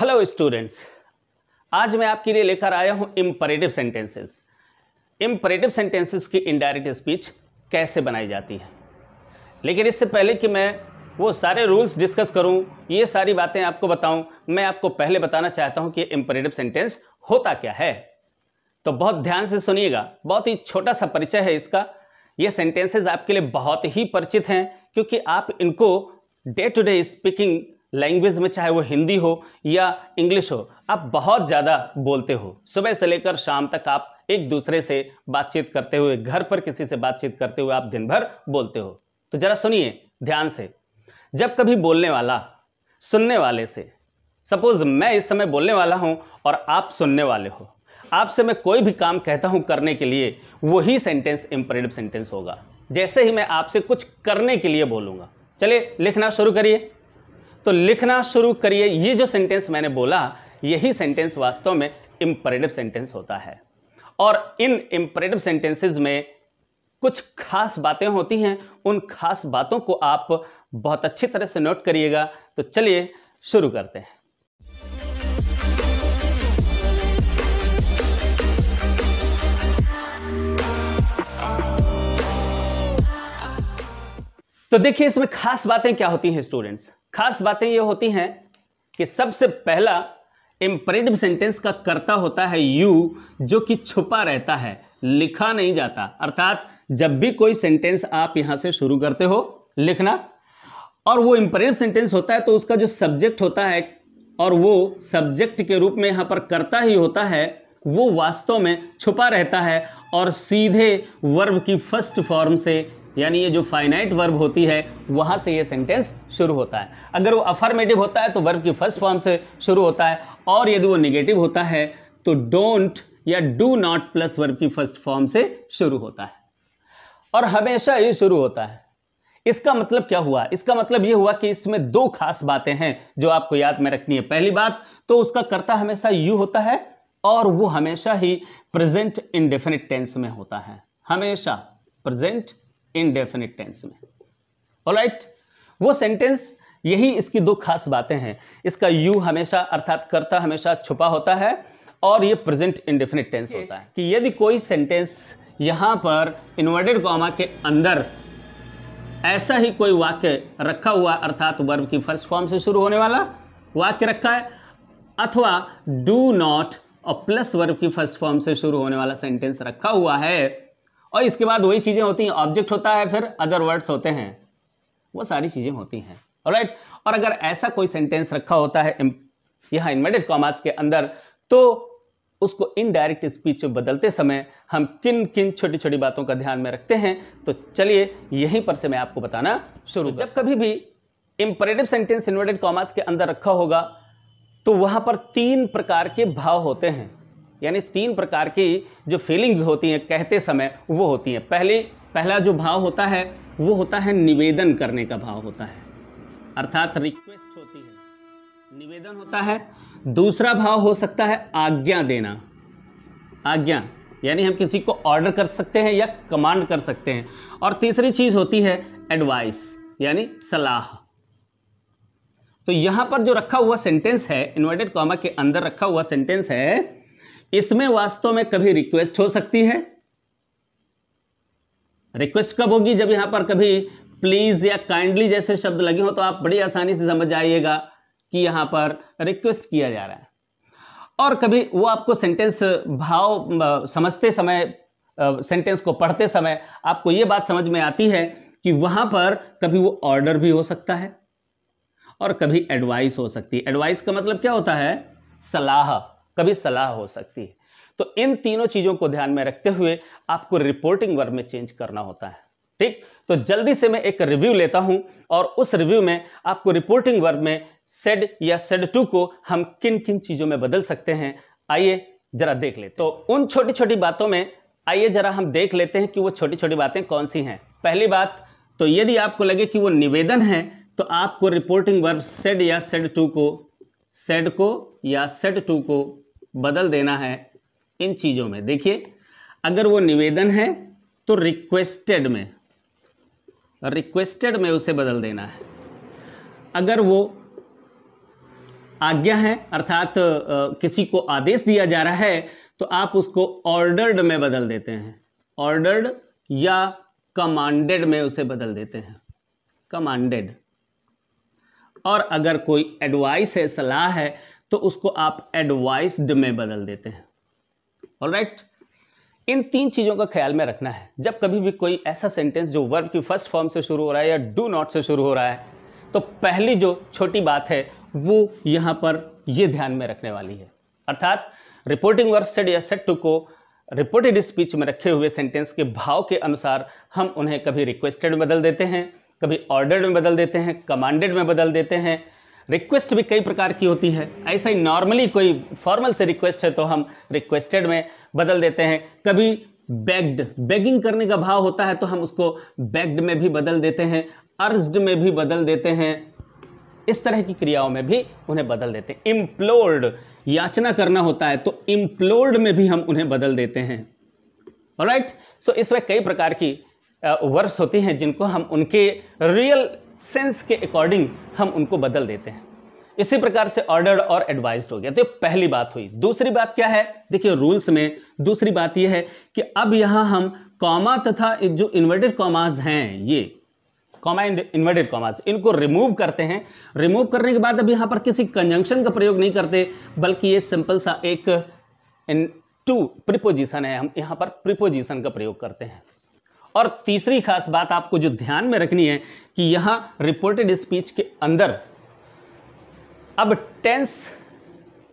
Hello students, आज मैं आपके लिए लेकर आया हूं इम्परेटिव सेंटेंसेस। इम्परेटिव सेंटेंसेस की इनडायरेक्ट स्पीच कैसे बनाई जाती है, लेकिन इससे पहले कि मैं वो सारे रूल्स डिस्कस करूं, ये सारी बातें आपको बताऊं, मैं आपको पहले बताना चाहता हूं कि इम्परेटिव सेंटेंस होता क्या है। तो बहुत ध्यान से सुनिएगा, बहुत ही छोटा सा परिचय है इसका। ये सेंटेंसेज आपके लिए बहुत ही परिचित हैं क्योंकि आप इनको day to day speaking language में, चाहे वो हिंदी हो या इंग्लिश हो, आप बहुत ज़्यादा बोलते हो। सुबह से लेकर शाम तक आप एक दूसरे से बातचीत करते हुए, घर पर किसी से बातचीत करते हुए आप दिन भर बोलते हो। तो ज़रा सुनिए ध्यान से। जब कभी बोलने वाला सुनने वाले से, सपोज मैं इस समय बोलने वाला हूं और आप सुनने वाले हो, आपसे मैं कोई भी काम कहता हूं करने के लिए, वही सेंटेंस इम्परेटिव सेंटेंस होगा। जैसे ही मैं आपसे कुछ करने के लिए बोलूँगा, चलिए लिखना शुरू करिए, तो लिखना शुरू करिए, ये जो सेंटेंस मैंने बोला, यही सेंटेंस वास्तव में इम्परेटिव सेंटेंस होता है। और इन इम्परेटिव सेंटेंसेस में कुछ खास बातें होती हैं, उन खास बातों को आप बहुत अच्छी तरह से नोट करिएगा। तो चलिए शुरू करते हैं। तो देखिए इसमें खास बातें क्या होती हैं स्टूडेंट्स। खास बातें ये होती हैं कि सबसे पहला इम्परेटिव सेंटेंस का कर्ता होता है यू, जो कि छुपा रहता है, लिखा नहीं जाता। अर्थात जब भी कोई सेंटेंस आप यहाँ से शुरू करते हो लिखना, और वो इम्परेटिव सेंटेंस होता है, तो उसका जो सब्जेक्ट होता है, और वो सब्जेक्ट के रूप में यहाँ पर कर्ता ही होता है, वो वास्तव में छुपा रहता है और सीधे वर्ब की फर्स्ट फॉर्म से, यानी ये जो फाइनाइट वर्ब होती है, वहाँ से ये सेंटेंस शुरू होता है। अगर वो अफर्मेटिव होता है तो वर्ब की फर्स्ट फॉर्म से शुरू होता है, और यदि वो निगेटिव होता है तो डोंट या डू नॉट प्लस वर्ब की फर्स्ट फॉर्म से शुरू होता है, और हमेशा ये शुरू होता है। इसका मतलब क्या हुआ? इसका मतलब ये हुआ कि इसमें दो खास बातें हैं जो आपको याद में रखनी है। पहली बात तो उसका कर्ता हमेशा यू होता है, और वो हमेशा ही प्रेजेंट इंडेफिनिट टेंस में होता है, हमेशा प्रेजेंट इनडेफिनिट टेंस में। ऑलराइट, वो सेंटेंस, यही इसकी दो खास बातें हैं। इसका यू हमेशा, अर्थात कर्ता हमेशा छुपा होता है, और ये प्रेजेंट इंडेफिनिट टेंस होता है। कि यदि कोई सेंटेंस यहाँ पर इन्वर्टेड कॉमा के अंदर ऐसा ही कोई वाक्य रखा हुआ, अर्थात वर्ब की फर्स्ट फॉर्म से शुरू होने वाला वाक्य रखा है, अथवा डू नॉट और प्लस वर्ब की फर्स्ट फॉर्म से शुरू होने वाला सेंटेंस रखा हुआ है, और इसके बाद वही चीज़ें होती हैं, ऑब्जेक्ट होता है, फिर अदर वर्ड्स होते हैं, वो सारी चीज़ें होती हैं। ऑलराइट, और अगर ऐसा कोई सेंटेंस रखा होता है यहाँ इन्वर्टेड कॉमास के अंदर, तो उसको इनडायरेक्ट स्पीच में बदलते समय हम किन किन छोटी छोटी बातों का ध्यान में रखते हैं, तो चलिए यहीं पर से मैं आपको बताना शुरू। जब कभी भी इम्परेटिव सेंटेंस इन्वर्टेड कॉमास के अंदर रखा होगा, तो वहाँ पर तीन प्रकार के भाव होते हैं, यानी तीन प्रकार की जो फीलिंग्स होती हैं कहते समय, वो होती हैं। पहला जो भाव होता है वो होता है निवेदन करने का भाव होता है, अर्थात रिक्वेस्ट होती है, निवेदन होता है। दूसरा भाव हो सकता है आज्ञा देना, आज्ञा, यानी हम किसी को ऑर्डर कर सकते हैं या कमांड कर सकते हैं। और तीसरी चीज़ होती है एडवाइस, यानी सलाह। तो यहाँ पर जो रखा हुआ सेंटेंस है, इन्वर्टेड कॉमा के अंदर रखा हुआ सेंटेंस है, इसमें वास्तव में कभी रिक्वेस्ट हो सकती है। रिक्वेस्ट कब होगी? जब यहां पर कभी प्लीज या काइंडली जैसे शब्द लगे हो, तो आप बड़ी आसानी से समझ जाइएगा कि यहां पर रिक्वेस्ट किया जा रहा है। और कभी वो आपको सेंटेंस भाव समझते समय, सेंटेंस को पढ़ते समय आपको ये बात समझ में आती है कि वहां पर कभी वो ऑर्डर भी हो सकता है और कभी एडवाइस हो सकती है। एडवाइस का मतलब क्या होता है? सलाह, कभी सलाह हो सकती है। तो इन तीनों चीजों को ध्यान में रखते हुए आपको रिपोर्टिंग वर्ब में चेंज करना होता है। ठीक, तो जल्दी से मैं एक रिव्यू लेता हूं, और उस रिव्यू में आपको रिपोर्टिंग वर्ब में सेड या सेड टू को हम किन किन चीजों में बदल सकते हैं, आइए जरा देख लेते। तो उन छोटी छोटी बातों में आइए जरा हम देख लेते हैं कि वो छोटी छोटी बातें कौन सी हैं। पहली बात तो यदि आपको लगे कि वो निवेदन है, तो आपको रिपोर्टिंग वर्ब सेड या सेड टू को, सेड को या सेड टू को बदल देना है इन चीज़ों में। देखिए, अगर वो निवेदन है तो रिक्वेस्टेड में, रिक्वेस्टेड में उसे बदल देना है। अगर वो आज्ञा है अर्थात किसी को आदेश दिया जा रहा है तो आप उसको ऑर्डर्ड में बदल देते हैं, ऑर्डर्ड या कमांडेड में उसे बदल देते हैं, कमांडेड। और अगर कोई एडवाइस है, सलाह है, तो उसको आप एडवाइस्ड में बदल देते हैं। ऑलराइट, इन तीन चीज़ों का ख्याल में रखना है। जब कभी भी कोई ऐसा सेंटेंस जो वर्ब की फर्स्ट फॉर्म से शुरू हो रहा है या डू नॉट से शुरू हो रहा है, तो पहली जो छोटी बात है वो यहाँ पर ये ध्यान में रखने वाली है, अर्थात रिपोर्टिंग वर्ब सेड या सेड टू को रिपोर्टेड स्पीच में रखे हुए सेंटेंस के भाव के अनुसार हम उन्हें कभी रिक्वेस्टेड में बदल देते हैं, कभी ऑर्डर्ड में बदल देते हैं, कमांडेड में बदल देते हैं। रिक्वेस्ट भी कई प्रकार की होती है, ऐसा ही नॉर्मली कोई फॉर्मल से रिक्वेस्ट है तो हम रिक्वेस्टेड में बदल देते हैं। कभी बेग्ड, बेगिंग करने का भाव होता है तो हम उसको बेग्ड में भी बदल देते हैं, अर्ज्ड में भी बदल देते हैं। इस तरह की क्रियाओं में भी उन्हें बदल देते हैं। इम्प्लोर्ड, याचना करना होता है तो इम्प्लोर्ड में भी हम उन्हें बदल देते हैं। ऑलराइट, सो इसमें कई प्रकार की वर्ब्स होती हैं जिनको हम उनके रियल सेंस के अकॉर्डिंग हम उनको बदल देते हैं। इसी प्रकार से ऑर्डर्ड और एडवाइस्ड हो गया। तो ये पहली बात हुई। दूसरी बात क्या है, देखिए रूल्स में दूसरी बात ये है कि अब यहाँ हम कॉमा तथा जो इन्वर्टेड कॉमाज हैं, ये कॉमा एंड इन्वर्टेड कॉमाज, इनको रिमूव करते हैं। रिमूव करने के बाद अब यहाँ पर किसी कंजंक्शन का प्रयोग नहीं करते, बल्कि ये सिंपल सा एक टू प्रीपोजिशन है, हम यहाँ पर प्रीपोजिशन का प्रयोग करते हैं। और तीसरी खास बात आपको जो ध्यान में रखनी है कि यहाँ रिपोर्टेड स्पीच के अंदर अब टेंस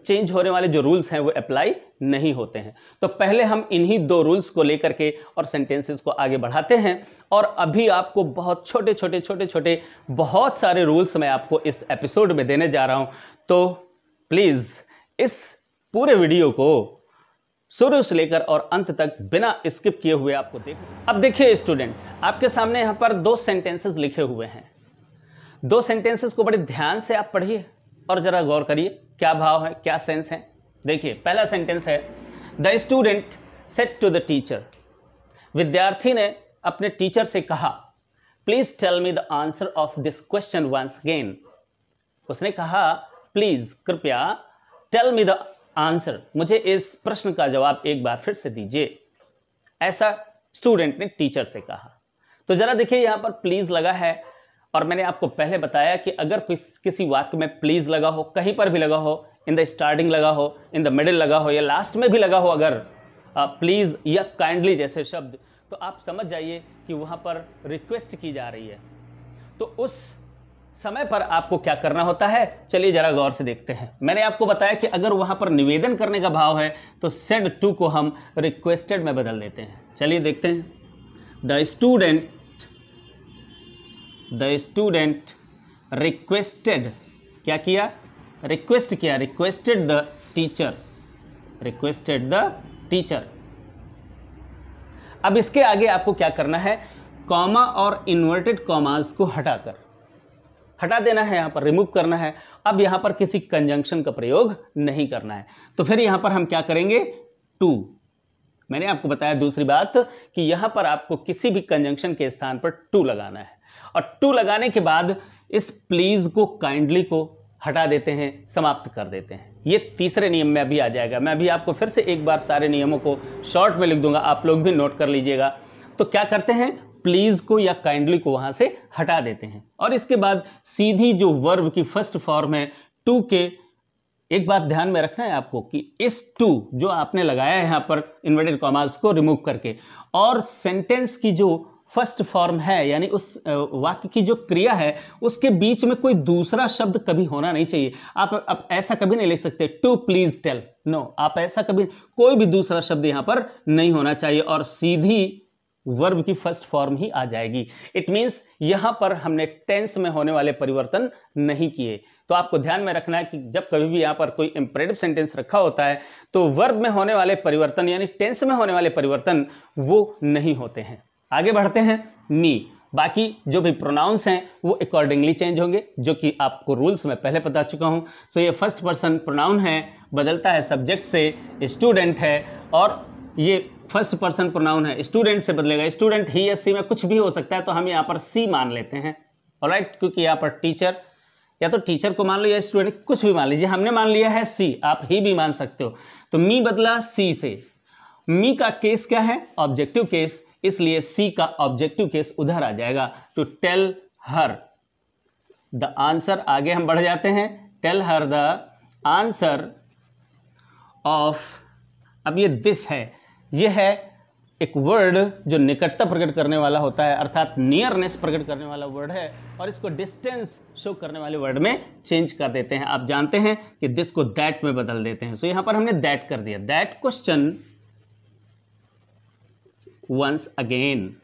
चेंज होने वाले जो रूल्स हैं वो अप्लाई नहीं होते हैं। तो पहले हम इन्हीं दो रूल्स को लेकर के और सेंटेंसेस को आगे बढ़ाते हैं। और अभी आपको बहुत छोटे छोटे बहुत सारे रूल्स मैं आपको इस एपिसोड में देने जा रहा हूँ। तो प्लीज़ इस पूरे वीडियो को शुरू से लेकर और अंत तक बिना स्किप किए हुए आपको देखो। अब देखिए स्टूडेंट्स, आपके सामने यहाँ पर दो सेंटेंसेस लिखे हुए हैं। दो सेंटेंसेस को बड़े ध्यान से आप पढ़िए और ज़रा गौर करिए क्या भाव है, क्या सेंस है। देखिए पहला सेंटेंस है, the student said to the teacher, विद्यार्थी ने अपने टीचर से कहा, please tell me the answer of this question once again. उसने कहा, प्लीज़ कृपया, टेल मी द आंसर, मुझे इस प्रश्न का जवाब एक बार फिर से दीजिए, ऐसा स्टूडेंट ने टीचर से कहा। तो जरा देखिए यहाँ पर प्लीज लगा है, और मैंने आपको पहले बताया कि अगर किसी वाक्य में प्लीज लगा हो, कहीं पर भी लगा हो, इन द स्टार्टिंग लगा हो, इन द मिडिल लगा हो या लास्ट में भी लगा हो, अगर प्लीज या काइंडली जैसे शब्द, तो आप समझ जाइए कि वहाँ पर रिक्वेस्ट की जा रही है। तो उस समय पर आपको क्या करना होता है, चलिए जरा गौर से देखते हैं। मैंने आपको बताया कि अगर वहाँ पर निवेदन करने का भाव है तो सेड टू को हम रिक्वेस्टेड में बदल देते हैं। चलिए देखते हैं, द स्टूडेंट रिक्वेस्टेड, क्या किया, रिक्वेस्ट किया, requested the teacher, requested the teacher. अब इसके आगे आपको क्या करना है, कॉमा और इन्वर्टेड कॉमास को हटाकर हटा देना है, यहाँ पर रिमूव करना है। अब यहाँ पर किसी कंजंक्शन का प्रयोग नहीं करना है। तो फिर यहाँ पर हम क्या करेंगे, टू। मैंने आपको बताया दूसरी बात कि यहाँ पर आपको किसी भी कंजंक्शन के स्थान पर टू लगाना है। और टू लगाने के बाद इस प्लीज़ को, काइंडली को हटा देते हैं, समाप्त कर देते हैं। ये तीसरे नियम में अभी आ जाएगा। मैं अभी आपको फिर से एक बार सारे नियमों को शॉर्ट में लिख दूंगा, आप लोग भी नोट कर लीजिएगा। तो क्या करते हैं, प्लीज़ को या काइंडली को वहाँ से हटा देते हैं। और इसके बाद सीधी जो वर्ब की फर्स्ट फॉर्म है टू के, एक बात ध्यान में रखना है आपको कि इस टू जो आपने लगाया है यहाँ पर इन्वर्टेड कॉमास को रिमूव करके, और सेंटेंस की जो फर्स्ट फॉर्म है यानी उस वाक्य की जो क्रिया है उसके बीच में कोई दूसरा शब्द कभी होना नहीं चाहिए। आप अब ऐसा कभी नहीं लिख सकते टू प्लीज़ टेल, नो, आप ऐसा कभी, कोई भी दूसरा शब्द यहाँ पर नहीं होना चाहिए। और सीधी वर्ब की फर्स्ट फॉर्म ही आ जाएगी। इट मीन्स यहाँ पर हमने टेंस में होने वाले परिवर्तन नहीं किए। तो आपको ध्यान में रखना है कि जब कभी भी यहाँ पर कोई इम्पेरेटिव सेंटेंस रखा होता है तो वर्ब में होने वाले परिवर्तन यानी टेंस में होने वाले परिवर्तन वो नहीं होते हैं। आगे बढ़ते हैं, मी, बाकी जो भी प्रोनाउंस हैं वो अकॉर्डिंगली चेंज होंगे, जो कि आपको रूल्स में पहले बता चुका हूँ। सो ये फर्स्ट पर्सन प्रोनाउन है, बदलता है सब्जेक्ट से स्टूडेंट है, और ये फर्स्ट पर्सन प्रोनाउन है, स्टूडेंट से बदलेगा, स्टूडेंट ही या सी में कुछ भी हो सकता है, तो हम यहाँ पर सी मान लेते हैं। ऑलराइट, क्योंकि यहाँ पर टीचर या तो टीचर को मान लो या स्टूडेंट, कुछ भी मान लीजिए। हमने मान लिया है सी, आप ही भी मान सकते हो। तो मी बदला सी से। मी का केस क्या है? ऑब्जेक्टिव केस, इसलिए सी का ऑब्जेक्टिव केस उधर आ जाएगा। To tell her the answer, आगे हम बढ़ जाते हैं। Tell her the answer of, अब ये दिस है, ये है एक वर्ड जो निकटता प्रकट करने वाला होता है, अर्थात नियरनेस प्रकट करने वाला वर्ड है, और इसको डिस्टेंस शो करने वाले वर्ड में चेंज कर देते हैं। आप जानते हैं कि दिस को दैट में बदल देते हैं। सो यहाँ पर हमने दैट कर दिया। That question once again,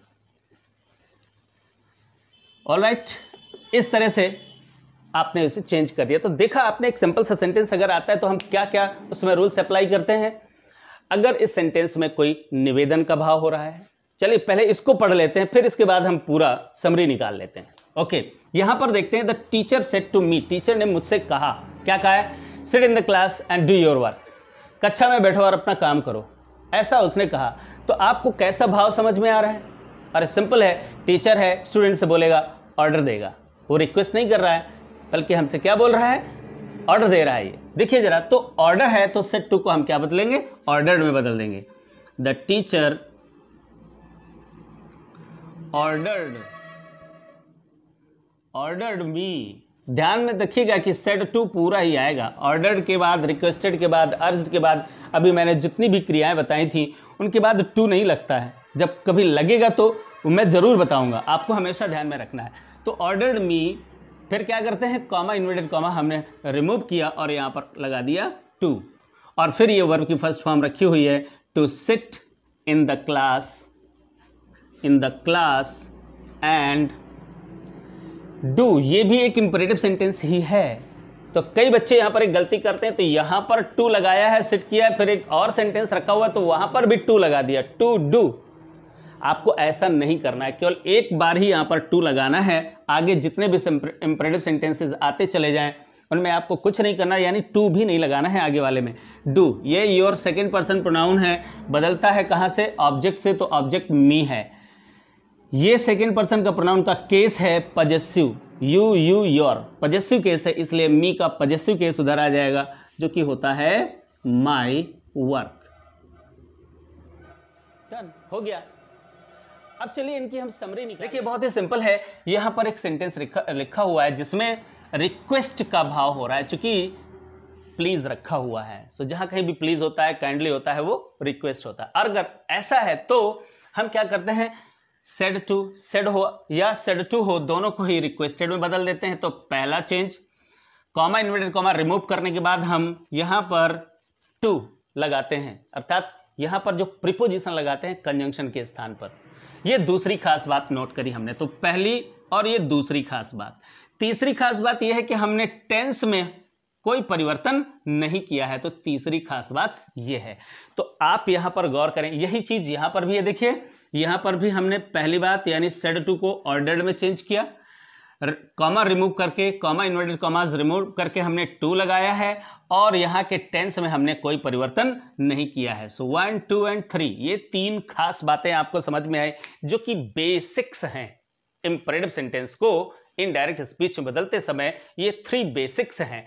alright. इस तरह से आपने उसे चेंज कर दिया। तो देखा आपने, एक सिंपल सा सेंटेंस अगर आता है तो हम क्या क्या उसमें रूल्स अप्लाई करते हैं। अगर इस सेंटेंस में कोई निवेदन का भाव हो रहा है, चलिए पहले इसको पढ़ लेते हैं, फिर इसके बाद हम पूरा समरी निकाल लेते हैं। ओके, यहाँ पर देखते हैं। The teacher said to me, teacher ने मुझसे कहा, क्या कहा है? Sit in the class and do your work, कक्षा में बैठो और अपना काम करो, ऐसा उसने कहा। तो आपको कैसा भाव समझ में आ रहा है? अरे सिंपल है, टीचर है, स्टूडेंट से बोलेगा, ऑर्डर देगा। वो रिक्वेस्ट नहीं कर रहा है, बल्कि हमसे क्या बोल रहा है? ऑर्डर दे रहा है। ये देखिए जरा, तो ऑर्डर है तो सेट टू को हम क्या बदलेंगे? ऑर्डर में बदल देंगे। The teacher ordered, ordered me. ध्यान में रखिएगा कि सेट टू पूरा ही आएगा। ऑर्डर्ड के बाद, रिक्वेस्टेड के बाद, अर्ज्ड के बाद, अभी मैंने जितनी भी क्रियाएं बताई थी उनके बाद टू नहीं लगता है। जब कभी लगेगा तो मैं ज़रूर बताऊंगा, आपको हमेशा ध्यान में रखना है। तो ऑर्डर्ड मी, फिर क्या करते हैं? कॉमा, इन्वर्टेड कॉमा हमने रिमूव किया और यहाँ पर लगा दिया टू, और फिर ये वर्ब की फर्स्ट फॉर्म रखी हुई है, to sit in the class, in the class and do. ये भी एक इंपरेटिव सेंटेंस ही है। तो कई बच्चे यहाँ पर एक गलती करते हैं, तो यहाँ पर टू लगाया है, सिट किया है, फिर एक और सेंटेंस रखा हुआ है तो वहाँ पर भी टू लगा दिया, टू डू। आपको ऐसा नहीं करना है, केवल एक बार ही यहाँ पर टू लगाना है। आगे जितने भी इंपरेटिव सेंटेंसेस आते चले जाएं उनमें आपको कुछ नहीं करना, यानी टू भी नहीं लगाना है आगे वाले में। डू, ये योर सेकेंड पर्सन प्रोनाउन है, बदलता है कहाँ से? ऑब्जेक्ट से, तो ऑब्जेक्ट मी है। ये सेकेंड पर्सन का प्रोनाउन का केस है possessive, you, you, your possessive case है, इसलिए मी का पजेसिव केस उधर आ जाएगा, जो कि होता है माई वर्क। डन, हो गया। अब चलिए इनकी हम समरी निकालें। देखिए बहुत ही सिंपल है, यहाँ पर एक सेंटेंस लिखा हुआ है जिसमें रिक्वेस्ट का भाव हो रहा है, चूंकि प्लीज रखा हुआ है। सो जहाँ कहीं भी प्लीज होता है, काइंडली होता है, वो रिक्वेस्ट होता है। और अगर ऐसा है तो हम क्या करते हैं? सेड टू, सेड हो या सेड टू हो, दोनों को ही रिक्वेस्टेड में बदल देते हैं। तो पहला change, comma, inverted comma remove करने के बाद हम यहाँ पर टू लगाते हैं, अर्थात यहाँ पर जो प्रीपोजिशन लगाते हैं कंजंक्शन के स्थान पर। ये दूसरी खास बात नोट करी हमने। तो पहली और ये दूसरी खास बात। तीसरी खास बात यह है कि हमने टेंस में कोई परिवर्तन नहीं किया है। तो तीसरी खास बात यह है, तो आप यहाँ पर गौर करें। यही चीज़ यहाँ पर भी है, देखिए यहाँ पर भी हमने पहली बात यानी सेड टू को ऑर्डर्ड में चेंज किया, कॉमा रिमूव करके, कॉमा, इन्वर्टेड कॉमाज रिमूव करके हमने टू लगाया है, और यहाँ के टेंस में हमने कोई परिवर्तन नहीं किया है। सो 1, 2 एंड 3, ये तीन खास बातें आपको समझ में आई, जो कि बेसिक्स हैं इंपरेटिव सेंटेंस को इनडायरेक्ट स्पीच में बदलते समय। ये 3 बेसिक्स हैं।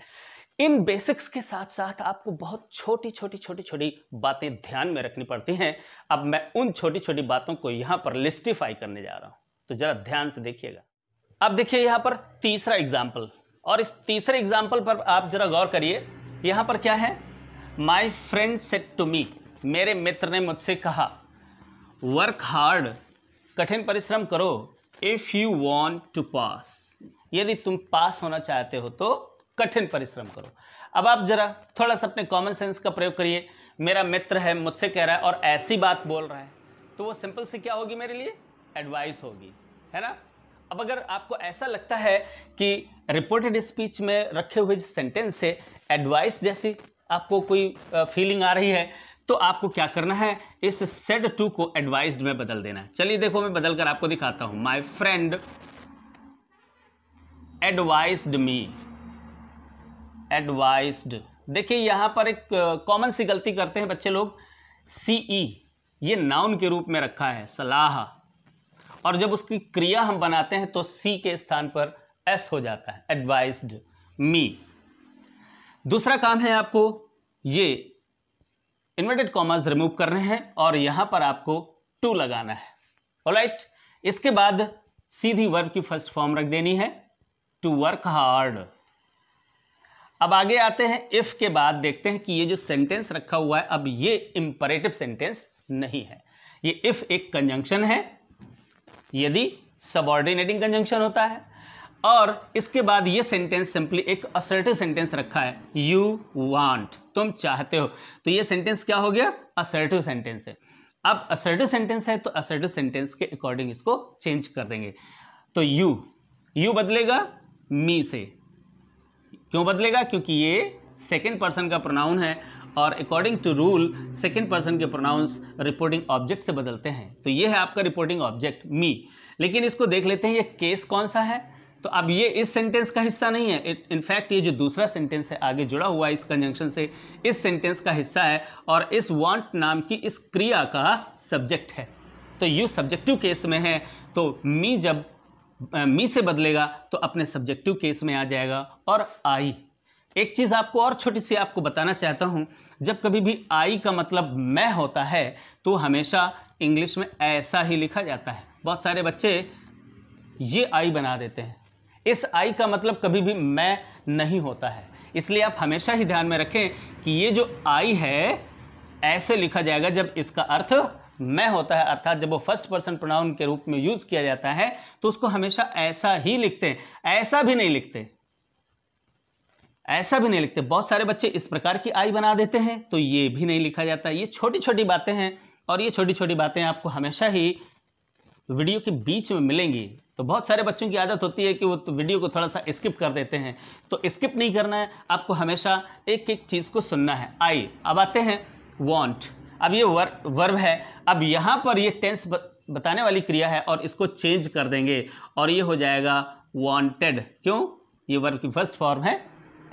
इन बेसिक्स के साथ साथ आपको बहुत छोटी छोटी छोटी छोटी बातें ध्यान में रखनी पड़ती हैं। अब मैं उन छोटी छोटी बातों को यहाँ पर लिस्टिफाई करने जा रहा हूँ, तो जरा ध्यान से देखिएगा। अब देखिए यहाँ पर तीसरा एग्जाम्पल, और इस तीसरे एग्जाम्पल पर आप जरा गौर करिए। यहाँ पर क्या है? My friend said to me, मेरे मित्र ने मुझसे कहा, वर्क हार्ड, कठिन परिश्रम करो, if you want to pass, यदि तुम पास होना चाहते हो तो कठिन परिश्रम करो। अब आप जरा थोड़ा सा अपने कॉमन सेंस का प्रयोग करिए। मेरा मित्र है, मुझसे कह रहा है और ऐसी बात बोल रहा है, तो वो सिंपल से क्या होगी मेरे लिए? एडवाइस होगी, है ना। अब अगर आपको ऐसा लगता है कि रिपोर्टेड स्पीच में रखे हुए सेंटेंस से एडवाइस जैसी आपको कोई फीलिंग आ रही है, तो आपको क्या करना है? इस सेड टू को एडवाइस्ड में बदल देना है। चलिए देखो, मैं बदल कर आपको दिखाता हूँ। My friend advised me, advised. देखिए यहाँ पर एक कॉमन सी गलती करते हैं बच्चे लोग, सीई ये नाउन के रूप में रखा है, सलाह, और जब उसकी क्रिया हम बनाते हैं तो सी के स्थान पर एस हो जाता है, एडवाइस्ड। मी। दूसरा काम है आपको ये इन्वर्टेड कॉमास रिमूव करने हैं और यहां पर आपको टू लगाना है। ऑलराइट, इसके बाद सीधी वर्ब की फर्स्ट फॉर्म रख देनी है, टू वर्क हार्ड। अब आगे आते हैं इफ के बाद, देखते हैं कि ये जो सेंटेंस रखा हुआ है, अब ये इंपरेटिव सेंटेंस नहीं है, ये इफ एक कंजंक्शन है यदि सबऑर्डिनेटिंग कंजंक्शन होता है। और इसके बाद ये सेंटेंस सिंपली एक असर्टिव सेंटेंस रखा है, यू वांट, तुम चाहते हो, तो ये सेंटेंस क्या हो गया, असर्टिव सेंटेंस है। अब असर्टिव सेंटेंस है तो असर्टिव सेंटेंस के अकॉर्डिंग इसको चेंज कर देंगे। तो यू बदलेगा मी से। क्यों बदलेगा? क्योंकि ये सेकेंड पर्सन का प्रोनाउन है और according to rule second person के प्रोनाउंस रिपोर्टिंग ऑब्जेक्ट से बदलते हैं। तो ये है आपका रिपोर्टिंग ऑब्जेक्ट मी। लेकिन इसको देख लेते हैं ये केस कौन सा है। तो अब ये इस सेंटेंस का हिस्सा नहीं है, इनफैक्ट ये जो दूसरा सेंटेंस है आगे जुड़ा हुआ है इस कंजंक्शन से, इस सेंटेंस का हिस्सा है और इस वांट नाम की इस क्रिया का सब्जेक्ट है। तो यू सब्जेक्टिव केस में है, तो मी जब मी से बदलेगा तो अपने सब्जेक्टिव केस में आ जाएगा। और आई, एक चीज़ आपको और छोटी सी आपको बताना चाहता हूँ, जब कभी भी आई का मतलब मैं होता है तो हमेशा इंग्लिश में ऐसा ही लिखा जाता है। बहुत सारे बच्चे ये आई बना देते हैं, इस आई का मतलब कभी भी मैं नहीं होता है। इसलिए आप हमेशा ही ध्यान में रखें कि ये जो आई है ऐसे लिखा जाएगा जब इसका अर्थ मैं होता है, अर्थात जब वो फर्स्ट पर्सन प्रोनाउन के रूप में यूज़ किया जाता है तो उसको हमेशा ऐसा ही लिखते हैं, ऐसा भी नहीं लिखते, ऐसा भी नहीं लिखते। बहुत सारे बच्चे इस प्रकार की आई बना देते हैं, तो ये भी नहीं लिखा जाता। ये छोटी छोटी बातें हैं और ये छोटी छोटी बातें आपको हमेशा ही वीडियो के बीच में मिलेंगी। तो बहुत सारे बच्चों की आदत होती है कि वो तो वीडियो को थोड़ा सा स्किप कर देते हैं, तो स्किप नहीं करना है आपको, हमेशा एक एक चीज़ को सुनना है। आई। अब आते हैं वॉन्ट। अब ये वर्ब है, अब यहाँ पर ये टेंस बताने वाली क्रिया है और इसको चेंज कर देंगे और ये हो जाएगा वांटेड। क्यों? ये वर्ब की फर्स्ट फॉर्म है,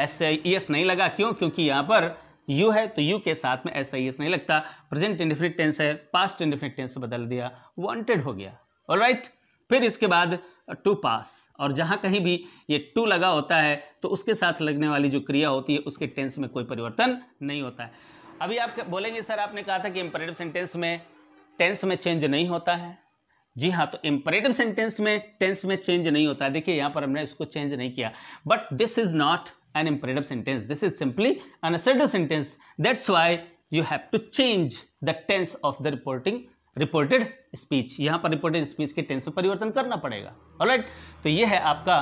एस नहीं लगा। क्यों? क्योंकि यहाँ पर यू है तो यू के साथ में एस नहीं लगता। प्रेजेंट इंडिफिनिट टेंस है, पास्ट इंडिफिनिट टेंस से बदल दिया, वांटेड हो गया। ऑलराइट, फिर इसके बाद टू पास, और जहाँ कहीं भी ये टू लगा होता है तो उसके साथ लगने वाली जो क्रिया होती है उसके टेंस में कोई परिवर्तन नहीं होता है। अभी आप बोलेंगे सर आपने कहा था कि इंपरेटिव सेंटेंस में टेंस में चेंज नहीं होता है। जी हाँ, तो इंपरेटिव सेंटेंस में टेंस में चेंज नहीं होता है। देखिए यहाँ पर हमने उसको चेंज नहीं किया, but this is not an imperative sentence, this is simply an assertive sentence. That's why you have to change the tense of the reported speech. यहाँ पर रिपोर्टेड स्पीच के टेंस में परिवर्तन करना पड़ेगा। ऑलराइट, तो ये है आपका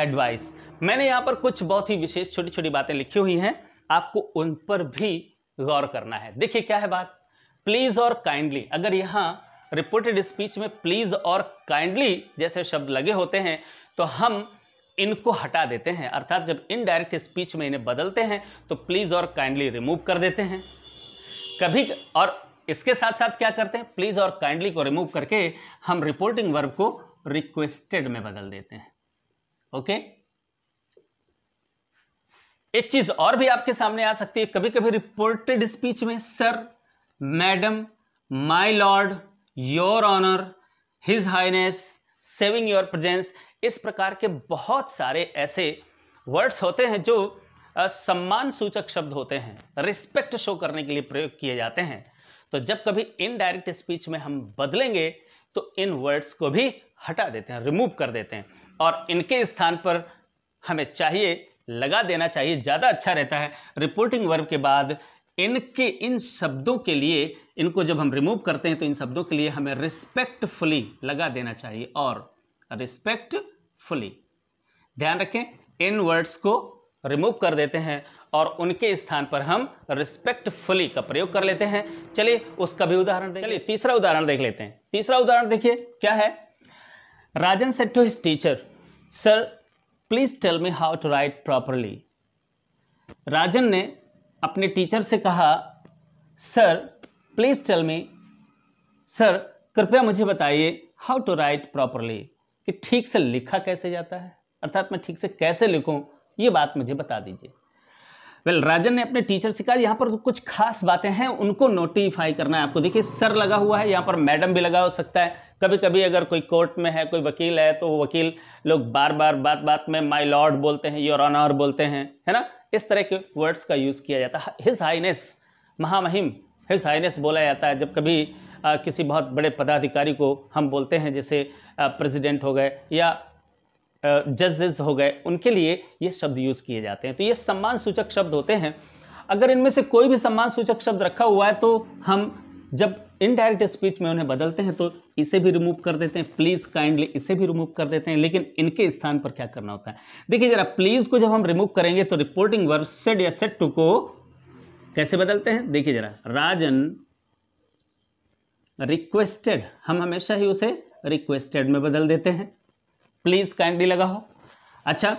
एडवाइस। मैंने यहाँ पर कुछ बहुत ही विशेष छोटी छोटी बातें लिखी हुई हैं, आपको उन पर भी गौर करना है। देखिए क्या है बात, प्लीज और काइंडली। अगर यहाँ रिपोर्टेड स्पीच में प्लीज और काइंडली जैसे शब्द लगे होते हैं तो हम इनको हटा देते हैं, अर्थात जब इनडायरेक्ट स्पीच में इन्हें बदलते हैं तो प्लीज और काइंडली रिमूव कर देते हैं कभी। और इसके साथ साथ क्या करते हैं, प्लीज और काइंडली को रिमूव करके हम रिपोर्टिंग वर्ब को रिक्वेस्टेड में बदल देते हैं। ओके, एक चीज और भी आपके सामने आ सकती है, कभी कभी रिपोर्टेड स्पीच में sir, madam, my lord, your honour, his highness, saving your presence, इस प्रकार के बहुत सारे ऐसे वर्ड्स होते हैं जो सम्मान सूचक शब्द होते हैं, रिस्पेक्ट शो करने के लिए प्रयोग किए जाते हैं। तो जब कभी इनडायरेक्ट स्पीच में हम बदलेंगे तो इन वर्ड्स को भी हटा देते हैं, रिमूव कर देते हैं और इनके स्थान पर हमें चाहिए लगा देना चाहिए, ज़्यादा अच्छा रहता है। रिपोर्टिंग वर्ब के बाद इन शब्दों के लिए, इनको जब हम रिमूव करते हैं तो इन शब्दों के लिए हमें रिस्पेक्टफुली लगा देना चाहिए। और रिस्पेक्टफुली ध्यान रखें, इन वर्ड्स को रिमूव कर देते हैं और उनके स्थान पर हम रिस्पेक्टफुली का प्रयोग कर लेते हैं। चलिए उसका भी उदाहरण देखें। चलिए तीसरा उदाहरण देख लेते हैं। तीसरा उदाहरण देखिए क्या है, Rajan said to his teacher, sir please tell me how to write properly. Rajan ने अपने टीचर से कहा, sir please tell me, sir कृपया मुझे बताइए, हाउ टू राइट प्रॉपरली, कि ठीक से लिखा कैसे जाता है, अर्थात मैं ठीक से कैसे लिखूं, ये बात मुझे बता दीजिए। वेल, राजन ने अपने टीचर से कहा, यहाँ पर कुछ खास बातें हैं उनको नोटिफाई करना है आपको। देखिए सर लगा हुआ है, यहाँ पर मैडम भी लगा हो सकता है, कभी कभी अगर कोई कोर्ट में है, कोई वकील है, तो वकील लोग बार बार बात बात में माय लॉर्ड बोलते हैं, योर ऑनर बोलते हैं, है ना। इस तरह के वर्ड्स का यूज़ किया जाता है। हिज हाईनेस, महामहिम, हिज हाईनेस बोला जाता है। जब कभी किसी बहुत बड़े पदाधिकारी को हम बोलते हैं, जैसे प्रेसिडेंट हो गए या जजेस हो गए, उनके लिए ये शब्द यूज़ किए जाते हैं। तो ये सम्मान सूचक शब्द होते हैं। अगर इनमें से कोई भी सम्मान सूचक शब्द रखा हुआ है तो हम जब इनडायरेक्ट स्पीच में उन्हें बदलते हैं तो इसे भी रिमूव कर देते हैं, प्लीज़, काइंडली, इसे भी रिमूव कर देते हैं। लेकिन इनके स्थान पर क्या करना होता है, देखिए ज़रा। प्लीज़ को जब हम रिमूव करेंगे तो रिपोर्टिंग वर्ब सेड या सेड टू को कैसे बदलते हैं, देखिए ज़रा। राजन रिक्वेस्टेड, हम हमेशा ही उसे रिक्वेस्टेड में बदल देते हैं। प्लीज़ काइंडली लगा हो, अच्छा,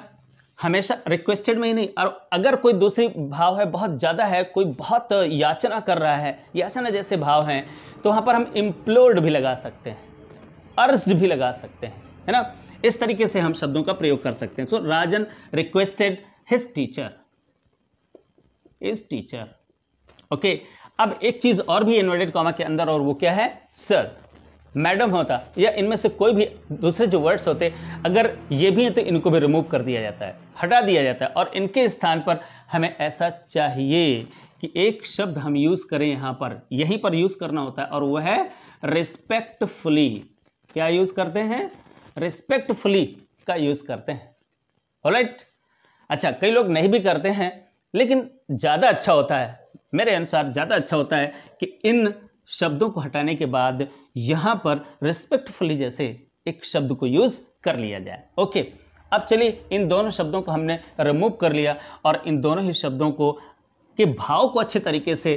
हमेशा रिक्वेस्टेड में ही नहीं। और अगर कोई दूसरी भाव है, बहुत ज़्यादा है, कोई बहुत याचना कर रहा है, याचना जैसे भाव हैं, तो वहाँ पर हम इम्प्लोर्ड भी लगा सकते हैं, अर्ज्ड भी लगा सकते हैं, है ना। इस तरीके से हम शब्दों का प्रयोग कर सकते हैं। So Rajan requested his teacher, his teacher, okay. अब एक चीज़ और भी इन्वर्टेड कॉमा के अंदर, और वो क्या है, सर, मैडम होता, या इनमें से कोई भी दूसरे जो वर्ड्स होते, अगर ये भी हैं तो इनको भी रिमूव कर दिया जाता है, हटा दिया जाता है। और इनके स्थान पर हमें ऐसा चाहिए कि एक शब्द हम यूज़ करें, यहाँ पर, यहीं पर यूज़ करना होता है, और वह है रिस्पेक्टफुली। क्या यूज़ करते हैं, रिस्पेक्टफुली का यूज़ करते हैं, ऑलराइट। अच्छा, कई लोग नहीं भी करते हैं, लेकिन ज़्यादा अच्छा होता है, मेरे अनुसार ज़्यादा अच्छा होता है कि इन शब्दों को हटाने के बाद यहाँ पर रिस्पेक्टफुली जैसे एक शब्द को यूज़ कर लिया जाए, ओके। अब चलिए, इन दोनों शब्दों को हमने रिमूव कर लिया और इन दोनों ही शब्दों को के भाव को अच्छे तरीके से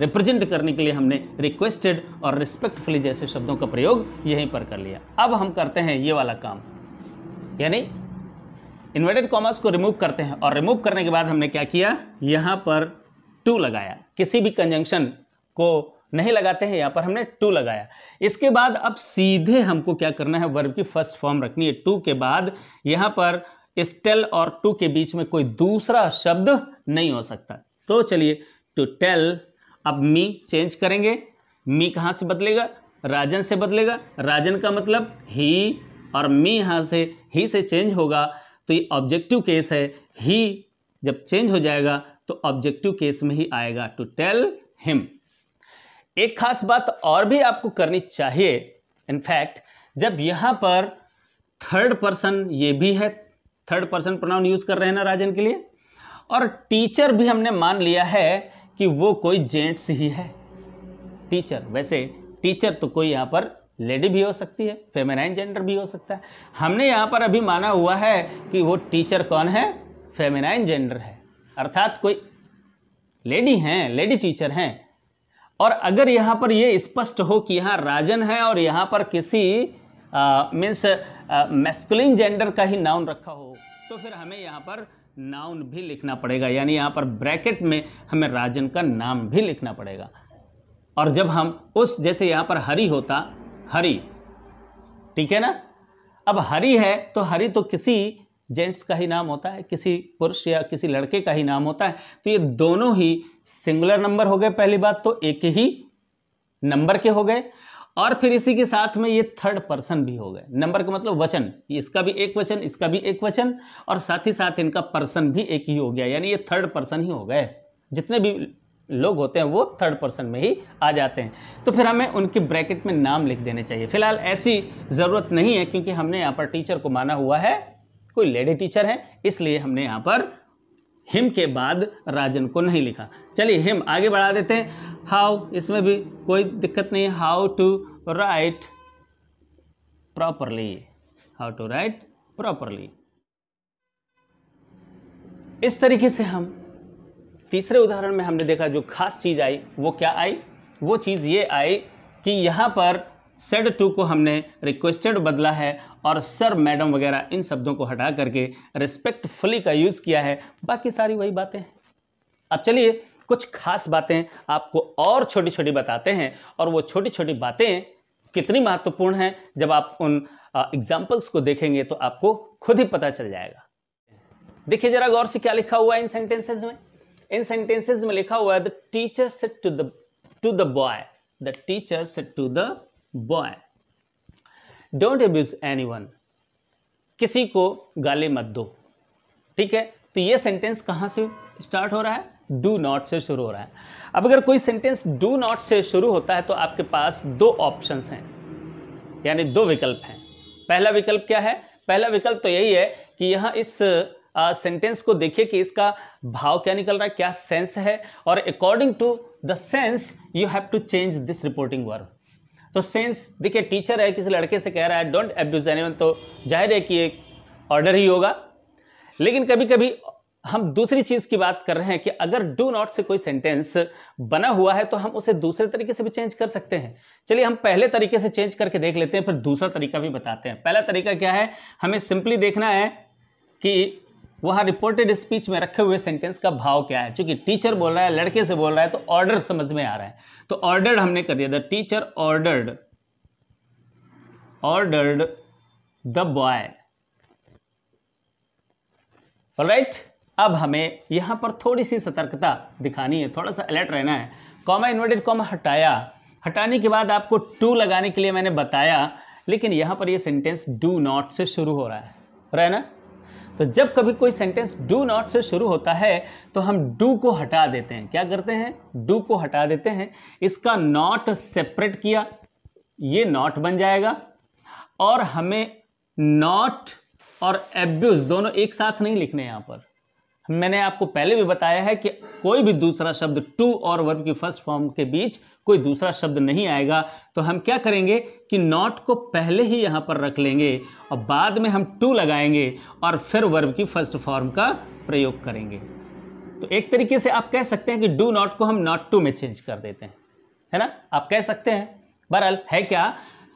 रिप्रेजेंट करने के लिए हमने रिक्वेस्टेड और रिस्पेक्टफुली जैसे शब्दों का प्रयोग यहीं पर कर लिया। अब हम करते हैं ये वाला काम, यानी इन्वर्टेड कॉमास को रिमूव करते हैं, और रिमूव करने के बाद हमने क्या किया, यहाँ पर टू लगाया। किसी भी कंजंक्शन को नहीं लगाते हैं, यहाँ पर हमने टू लगाया। इसके बाद अब सीधे हमको क्या करना है, वर्ब की फर्स्ट फॉर्म रखनी है। टू के बाद यहाँ पर टेल और टू के बीच में कोई दूसरा शब्द नहीं हो सकता। तो चलिए, टू टेल। अब मी चेंज करेंगे। मी कहाँ से बदलेगा, राजन से बदलेगा। राजन का मतलब ही, और मी यहाँ से ही से चेंज होगा, तो ये ऑब्जेक्टिव केस है। ही जब चेंज हो जाएगा तो ऑब्जेक्टिव केस में ही आएगा, टू टेल हिम। एक खास बात और भी आपको करनी चाहिए, इनफैक्ट जब यहाँ पर थर्ड पर्सन, ये भी है, थर्ड पर्सन प्रोनाउन यूज़ कर रहे हैं ना राजन के लिए, और टीचर भी हमने मान लिया है कि वो कोई जेंट्स ही है, टीचर। वैसे टीचर तो कोई यहाँ पर लेडी भी हो सकती है, फेमिनाइन जेंडर भी हो सकता है। हमने यहाँ पर अभी माना हुआ है कि वो टीचर कौन है, फेमिनाइन जेंडर है, अर्थात कोई लेडी हैं, लेडी टीचर हैं। और अगर यहाँ पर ये स्पष्ट हो कि यहाँ राजन है और यहाँ पर किसी मीन्स मैस्कुलिन जेंडर का ही नाउन रखा हो, तो फिर हमें यहाँ पर नाउन भी लिखना पड़ेगा, यानी यहाँ पर ब्रैकेट में हमें राजन का नाम भी लिखना पड़ेगा। और जब हम उस, जैसे यहाँ पर हरी होता, हरी, ठीक है ना। अब हरी है तो हरी तो किसी जेंट्स का ही नाम होता है, किसी पुरुष या किसी लड़के का ही नाम होता है। तो ये दोनों ही सिंगुलर नंबर हो गए, पहली बात तो एक ही नंबर के हो गए, और फिर इसी के साथ में ये थर्ड पर्सन भी हो गए। नंबर का मतलब वचन, इसका भी एक वचन, इसका भी एक वचन, और साथ ही साथ इनका पर्सन भी एक ही हो गया, यानी ये थर्ड पर्सन ही हो गए। जितने भी लोग होते हैं वो थर्ड पर्सन में ही आ जाते हैं, तो फिर हमें उनके ब्रैकेट में नाम लिख देने चाहिए। फिलहाल ऐसी ज़रूरत नहीं है, क्योंकि हमने यहाँ पर टीचर को माना हुआ है, कोई लेडी टीचर है, इसलिए हमने यहाँ पर हिम के बाद राजन को नहीं लिखा। चलिए, हिम आगे बढ़ा देते हैं। हाउ, इसमें भी कोई दिक्कत नहीं है। How to write properly, how to write properly. इस तरीके से हम तीसरे उदाहरण में हमने देखा, जो खास चीज़ आई वो क्या आई, वो चीज़ ये आई कि यहाँ पर सेड टू को हमने रिक्वेस्टेड बदला है, और सर, मैडम वगैरह इन शब्दों को हटा करके रिस्पेक्टफुली का यूज़ किया है। बाकी सारी वही बातें हैं। अब चलिए, कुछ खास बातें आपको और छोटी छोटी बताते हैं, और वो छोटी छोटी बातें कितनी महत्वपूर्ण हैं जब आप उन एग्जाम्पल्स को देखेंगे तो आपको खुद ही पता चल जाएगा। देखिए ज़रा गौर से क्या लिखा हुआ है इन सेंटेंसेज में। इन सेंटेंसेज में लिखा हुआ है, the teacher said to the boy, the teacher said to the boy, don't abuse anyone, किसी को गाली मत दो। ठीक है, तो ये सेंटेंस कहाँ से स्टार्ट हो रहा है? डू नॉट से शुरू हो रहा है। अब अगर कोई सेंटेंस डू नॉट से शुरू होता है तो आपके पास दो ऑप्शंस हैं, यानी दो विकल्प हैं। पहला विकल्प क्या है? पहला विकल्प तो यही है कि यहाँ इस सेंटेंस को देखिए कि इसका भाव क्या निकल रहा है, क्या सेंस है, और according to the sense you have to change this reporting verb. तो सेंस देखिए, टीचर है, किसी लड़के से कह रहा है डोंट अब्यूज एनीवन, तो जाहिर है कि एक ऑर्डर ही होगा। लेकिन कभी कभी हम दूसरी चीज़ की बात कर रहे हैं कि अगर डू नॉट से कोई सेंटेंस बना हुआ है तो हम उसे दूसरे तरीके से भी चेंज कर सकते हैं। चलिए हम पहले तरीके से चेंज करके देख लेते हैं, फिर दूसरा तरीका भी बताते हैं। पहला तरीका क्या है? हमें सिंपली देखना है कि वहाँ रिपोर्टेड स्पीच में रखे हुए सेंटेंस का भाव क्या है। चूँकि टीचर बोल रहा है, लड़के से बोल रहा है, तो ऑर्डर समझ में आ रहा है, तो ऑर्डर्ड हमने कर दिया, the teacher ordered the boy. Alright, अब हमें यहाँ पर थोड़ी सी सतर्कता दिखानी है, थोड़ा सा अलर्ट रहना है। कॉमा, इन्वर्टेड कॉमा हटाया, हटाने के बाद आपको टू लगाने के लिए मैंने बताया, लेकिन यहाँ पर ये सेंटेंस डू नॉट से शुरू हो रहा है, ना? तो जब कभी कोई सेंटेंस डू नॉट से शुरू होता है तो हम डू को हटा देते हैं। क्या करते हैं? डू को हटा देते हैं। इसका नॉट सेपरेट किया, ये नॉट बन जाएगा, और हमें नॉट और एब्यूज दोनों एक साथ नहीं लिखने। यहाँ पर मैंने आपको पहले भी बताया है कि कोई भी दूसरा शब्द टू और वर्ब की फर्स्ट फॉर्म के बीच कोई दूसरा शब्द नहीं आएगा। तो हम क्या करेंगे कि नॉट को पहले ही यहाँ पर रख लेंगे और बाद में हम टू लगाएंगे और फिर वर्ब की फर्स्ट फॉर्म का प्रयोग करेंगे। तो एक तरीके से आप कह सकते हैं कि डू नॉट को हम नॉट टू में चेंज कर देते हैं, है ना? आप कह सकते हैं। बहरहाल है क्या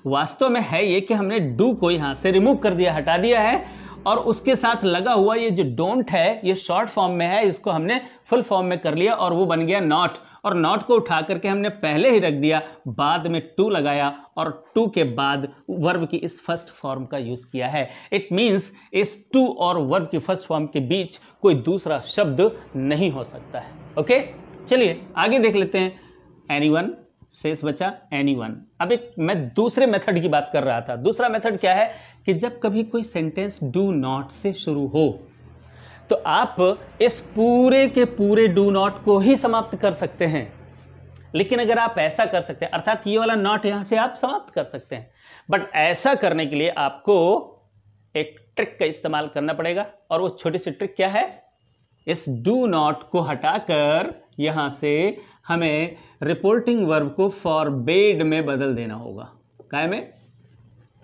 वास्तव में? है ये कि हमने डू को यहाँ से रिमूव कर दिया, हटा दिया है, और उसके साथ लगा हुआ ये जो डोंट है ये शॉर्ट फॉर्म में है, इसको हमने फुल फॉर्म में कर लिया और वो बन गया नॉट। और नॉट को उठा करके हमने पहले ही रख दिया, बाद में टू लगाया और टू के बाद वर्ब की इस फर्स्ट फॉर्म का यूज़ किया है। इट मीन्स इस टू और वर्ब की फर्स्ट फॉर्म के बीच कोई दूसरा शब्द नहीं हो सकता है। ओके, चलिए आगे देख लेते हैं। एनीवन, शेष बचा एनीवन। अब एक मैं दूसरे मेथड की बात कर रहा था। दूसरा मेथड क्या है कि जब कभी कोई सेंटेंस डू नॉट से शुरू हो तो आप इस पूरे के पूरे डू नॉट को ही समाप्त कर सकते हैं। लेकिन अगर आप ऐसा कर सकते हैं, अर्थात ये वाला नॉट यहाँ से आप समाप्त कर सकते हैं, बट ऐसा करने के लिए आपको एक ट्रिक का इस्तेमाल करना पड़ेगा। और वो छोटी सी ट्रिक क्या है? इस डू नॉट को हटाकर यहाँ से हमें रिपोर्टिंग वर्ब को फॉरबेड में बदल देना होगा। काय में?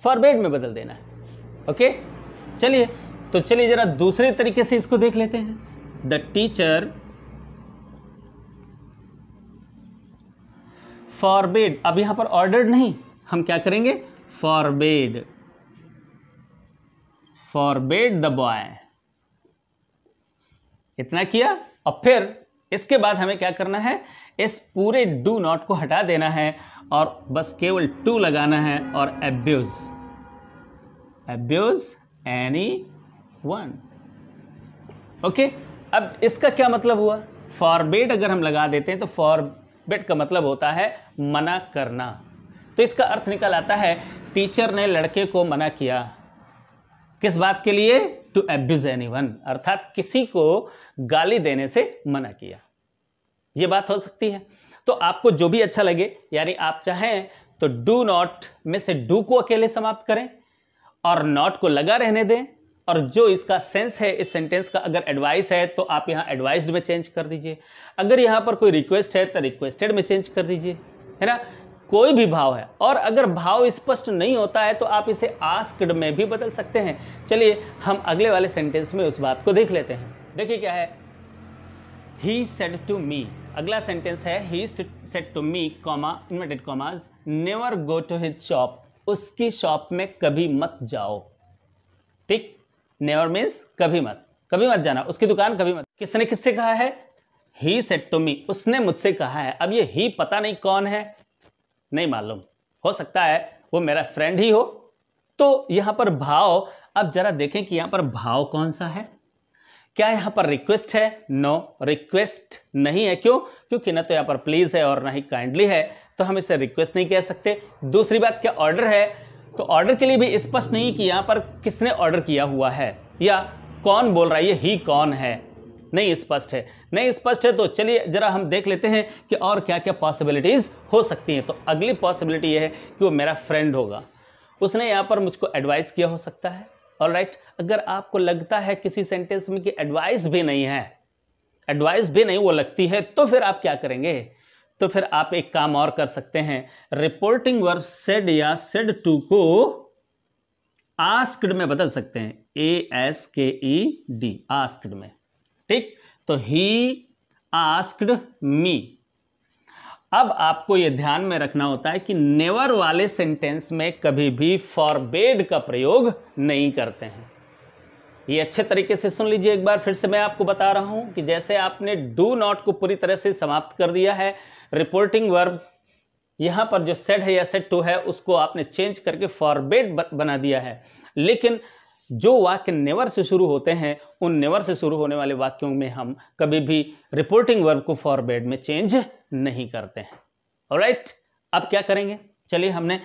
फॉरबेड में बदल देना है। ओके, चलिए तो चलिए जरा दूसरे तरीके से इसको देख लेते हैं। द टीचर फॉरबेड, अब यहां पर ऑर्डर्ड नहीं, हम क्या करेंगे? फॉरबेड द बॉय, इतना किया। और फिर इसके बाद हमें क्या करना है? इस पूरे डू नॉट को हटा देना है और बस केवल टू लगाना है और एब्यूज एनी वन। ओके, अब इसका क्या मतलब हुआ? फॉरबेड अगर हम लगा देते हैं तो फॉरबेड का मतलब होता है मना करना। तो इसका अर्थ निकल आता है टीचर ने लड़के को मना किया, किस बात के लिए? टू एब्यूज एनीवन, अर्थात किसी को गाली देने से मना किया। ये बात हो सकती है। तो आपको जो भी अच्छा लगे, यानी आप चाहें तो डू नॉट में से डू को अकेले समाप्त करें और नॉट को लगा रहने दें, और जो इसका सेंस है, इस सेंटेंस का अगर एडवाइस है तो आप यहाँ एडवाइस्ड में चेंज कर दीजिए। अगर यहाँ पर कोई रिक्वेस्ट है तो रिक्वेस्टेड में चेंज कर दीजिए, है ना? कोई भी भाव है, और अगर भाव स्पष्ट नहीं होता है तो आप इसे आस्क्ड में भी बदल सकते हैं। चलिए हम अगले वाले सेंटेंस में उस बात को देख लेते हैं। देखिए क्या है, ही सेड टू मी, अगला सेंटेंस है he said to me, comma, inverted commas, never go to his shop, उसकी शॉप में कभी मत जाओ। ठीक, नेवर मीन्स कभी मत, कभी मत जाना, उसकी दुकान कभी मत। किसने किससे कहा है? ही सेड टू मी, उसने मुझसे कहा है। अब ये ही पता नहीं कौन है, नहीं मालूम, हो सकता है वो मेरा फ्रेंड ही हो। तो यहाँ पर भाव अब जरा देखें कि यहाँ पर भाव कौन सा है। क्या यहाँ पर रिक्वेस्ट है? नो, रिक्वेस्ट नहीं है। क्यों? क्योंकि ना तो यहाँ पर प्लीज़ है और ना ही काइंडली है, तो हम इसे रिक्वेस्ट नहीं कह सकते। दूसरी बात, क्या ऑर्डर है? तो ऑर्डर के लिए भी स्पष्ट नहीं किया पर किसने ऑर्डर किया हुआ है या कौन बोल रहा है, ये ही कौन है, नहीं स्पष्ट है, नहीं स्पष्ट है। तो चलिए जरा हम देख लेते हैं कि और क्या क्या पॉसिबिलिटीज़ हो सकती हैं। तो अगली पॉसिबिलिटी ये है कि वो मेरा फ्रेंड होगा, उसने यहाँ पर मुझको एडवाइस किया हो सकता है। ऑलराइट, अगर आपको लगता है किसी सेंटेंस में कि एडवाइस भी नहीं है, एडवाइस भी नहीं वो लगती है, तो फिर आप क्या करेंगे, तो फिर आप एक काम और कर सकते हैं, रिपोर्टिंग वर्ब सेड या सेड टू को आस्क्ड में बदल सकते हैं, ASKED आस्क्ड में। ठीक, तो ही आस्क्ड मी। अब आपको यह ध्यान में रखना होता है कि नेवर वाले सेंटेंस में कभी भी फॉरबेड का प्रयोग नहीं करते हैं। ये अच्छे तरीके से सुन लीजिए एक बार फिर से, मैं आपको बता रहा हूं कि जैसे आपने डू नॉट को पूरी तरह से समाप्त कर दिया है, रिपोर्टिंग वर्ब यहाँ पर जो सेड है या सेड टू है उसको आपने चेंज करके फॉरबेड बना दिया है, लेकिन जो वाक्य नेवर से शुरू होते हैं उन नेवर से शुरू होने वाले वाक्यों में हम कभी भी रिपोर्टिंग वर्ब को फॉरबेड में चेंज नहीं करते हैं। ऑलराइट, अब क्या करेंगे, चलिए हमने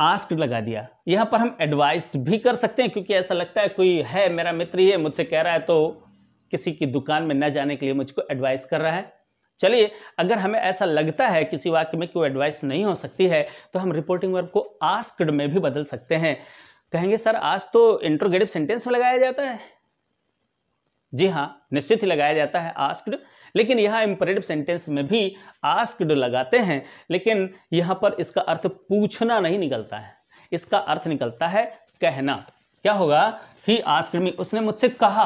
आस्क्ड लगा दिया, यहाँ पर हम एडवाइस्ड भी कर सकते हैं, क्योंकि ऐसा लगता है कोई है, मेरा मित्र ही है, मुझसे कह रहा है, तो किसी की दुकान में न जाने के लिए मुझको एडवाइस कर रहा है। चलिए अगर हमें ऐसा लगता है किसी वाक्य में कि वो एडवाइस नहीं हो सकती है, तो हम रिपोर्टिंग वर्ब को आस्क्ड में भी बदल सकते हैं। कहेंगे सर आज तो इंट्रोगेटिव सेंटेंस में लगाया जाता है। जी हाँ, निश्चित ही लगाया जाता है आस्क्ड, लेकिन यहाँ इंपेरेटिव सेंटेंस में भी आस्क्ड लगाते हैं, लेकिन यहाँ पर इसका अर्थ पूछना नहीं निकलता है, इसका अर्थ निकलता है कहना। क्या होगा, ही आस्क्ड मी, उसने मुझसे कहा।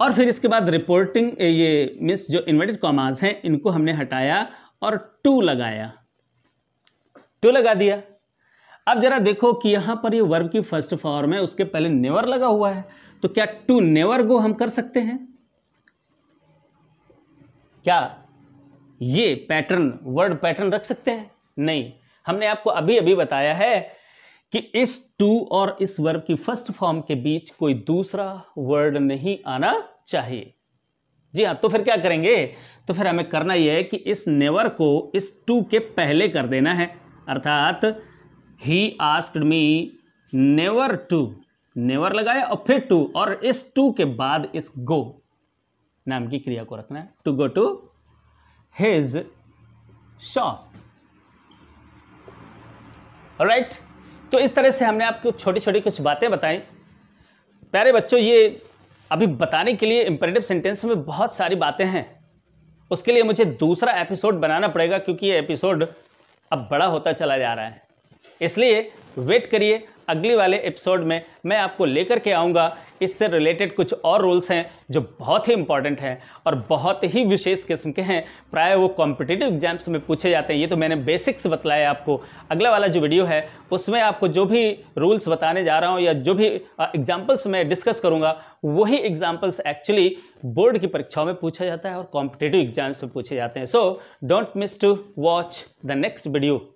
और फिर इसके बाद रिपोर्टिंग ये मीन्स जो इन्वर्टेड कॉमास हैं इनको हमने हटाया और टू लगाया, टू लगा दिया। अब जरा देखो कि यहाँ पर ये वर्ब की फर्स्ट फॉर्म है, उसके पहले नेवर लगा हुआ है, तो क्या टू नेवर को हम कर सकते हैं क्या, ये पैटर्न वर्ड पैटर्न रख सकते हैं? नहीं, हमने आपको अभी अभी बताया है कि इस टू और इस वर्ब की फर्स्ट फॉर्म के बीच कोई दूसरा वर्ड नहीं आना चाहिए। जी हाँ, तो फिर क्या करेंगे, तो फिर हमें करना यह है कि इस नेवर को इस टू के पहले कर देना है, अर्थात he asked me never to, never लगाया और फिर टू, और इस टू के बाद इस गो नाम की क्रिया को रखना है, to go to his shop. Alright, तो इस तरह से हमने आपको छोटी छोटी कुछ बातें बताई। प्यारे बच्चों, ये अभी बताने के लिए इंपेरेटिव सेंटेंस में बहुत सारी बातें हैं, उसके लिए मुझे दूसरा एपिसोड बनाना पड़ेगा, क्योंकि ये एपिसोड अब बड़ा होता चला जा रहा है। इसलिए वेट करिए, अगले वाले एपिसोड में मैं आपको लेकर के आऊँगा, इससे रिलेटेड कुछ और रूल्स हैं जो बहुत ही इंपॉर्टेंट हैं और बहुत ही विशेष किस्म के हैं, प्रायः वो कॉम्पिटिटिव एग्जाम्स में पूछे जाते हैं। ये तो मैंने बेसिक्स बतलाए आपको, अगला वाला जो वीडियो है उसमें आपको जो भी रूल्स बताने जा रहा हूँ या जो भी एग्जाम्पल्स मैं डिस्कस करूँगा, वही एग्जाम्पल्स एक्चुअली बोर्ड की परीक्षाओं में पूछा जाता है और कॉम्पिटिटिव एग्जाम्स में पूछे जाते हैं। So don't miss to watch the next video.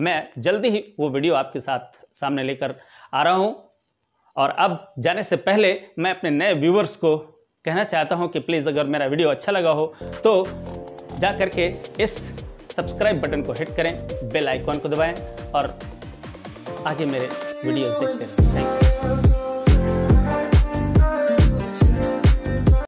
मैं जल्दी ही वो वीडियो आपके साथ सामने लेकर आ रहा हूं। और अब जाने से पहले मैं अपने नए व्यूवर्स को कहना चाहता हूं कि प्लीज़ अगर मेरा वीडियो अच्छा लगा हो तो जा करके इस सब्सक्राइब बटन को हिट करें, बेल आइकॉन को दबाएं और आगे मेरे वीडियोस देखते रहें। Thank you.